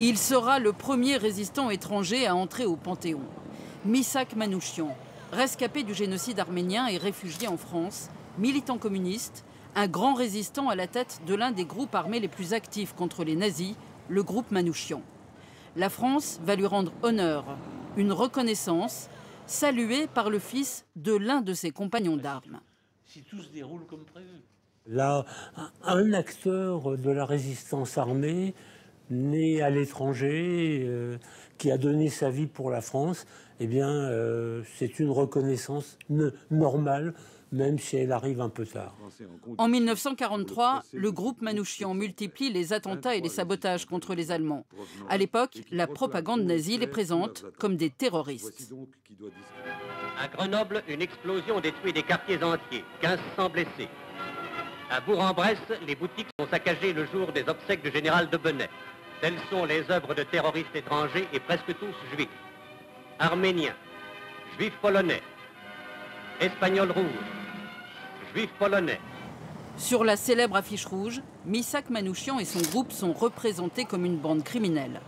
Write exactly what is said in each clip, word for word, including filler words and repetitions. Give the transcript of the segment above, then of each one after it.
Il sera le premier résistant étranger à entrer au Panthéon. Missak Manouchian, rescapé du génocide arménien et réfugié en France, militant communiste, un grand résistant à la tête de l'un des groupes armés les plus actifs contre les nazis, le groupe Manouchian. La France va lui rendre honneur, une reconnaissance, saluée par le fils de l'un de ses compagnons d'armes. Si tout se déroule comme prévu. Là, un acteur de la résistance armée, né à l'étranger, euh, qui a donné sa vie pour la France, eh bien, euh, c'est une reconnaissance normale, même si elle arrive un peu tard. En mille neuf cent quarante-trois, le groupe Manouchian multiplie les attentats et les sabotages contre les Allemands. À l'époque, la propagande nazie les présente comme des terroristes. À Grenoble, une explosion détruit des quartiers entiers, mille cinq cents blessés. À Bourg-en-Bresse, les boutiques sont saccagées le jour des obsèques du général de Benet. Telles sont les œuvres de terroristes étrangers et presque tous juifs, arméniens, juifs polonais, espagnols rouges, juifs polonais. Sur la célèbre affiche rouge, Missak Manouchian et son groupe sont représentés comme une bande criminelle.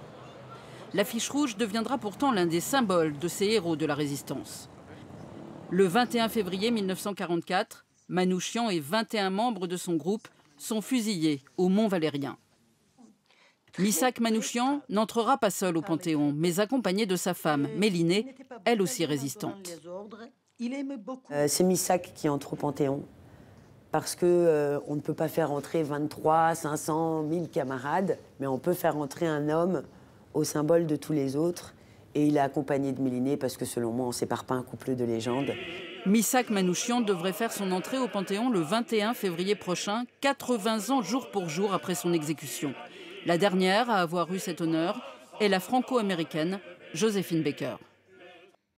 L'affiche rouge deviendra pourtant l'un des symboles de ces héros de la Résistance. Le vingt et un février mille neuf cent quarante-quatre, Manouchian et vingt et un membres de son groupe sont fusillés au Mont-Valérien. Missak Manouchian n'entrera pas seul au Panthéon, mais accompagné de sa femme, Mélinée, elle aussi résistante. Euh, c'est Missak qui entre au Panthéon, parce qu'on euh, ne peut pas faire entrer vingt-trois, cinq cents, mille camarades, mais on peut faire entrer un homme au symbole de tous les autres. Et il est accompagné de Mélinée, parce que selon moi, on ne sépare pas un couple de légendes. Missak Manouchian devrait faire son entrée au Panthéon le vingt et un février prochain, quatre-vingts ans jour pour jour après son exécution. La dernière à avoir eu cet honneur est la franco-américaine Joséphine Baker.